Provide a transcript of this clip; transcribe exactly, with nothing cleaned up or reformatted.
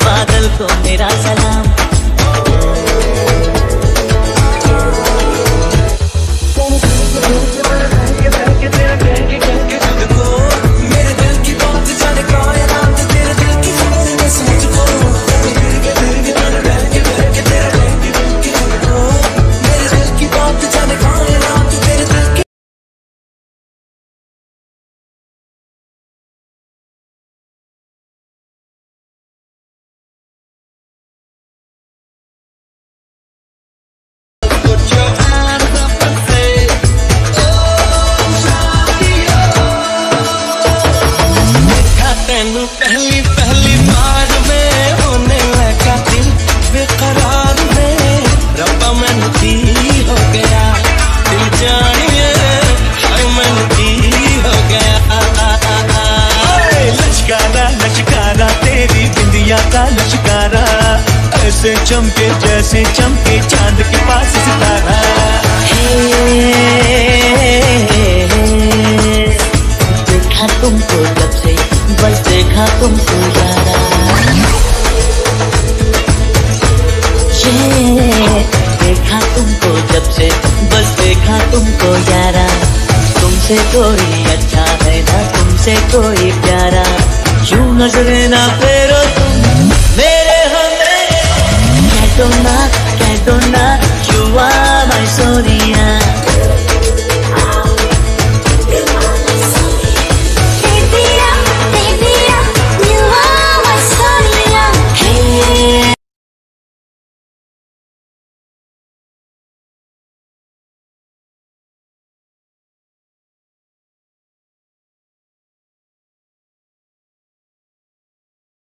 बादल को मेरा सलाम। पहली पहली बार में होने लगा दिल बेकरार में, रब्बा मैंने दी हो गया दिल जानिए, हाय मैंने दी हो गया। लचकारा लचकारा तेरी बिंदिया का लचकारा, ऐसे चमके जैसे चमके चांद के पास सितारा। देखा तुमको जब से बस देखा तुमको यारा, ये देखा तुमको जब से बस देखा तुमको यारा। तुमसे कोई अच्छा है ना तुमसे कोई प्यारा, यूं नजरें ना फेरो तुम मेरे हो मेरे। कह दो ना कह दो ना you are my सोनिया।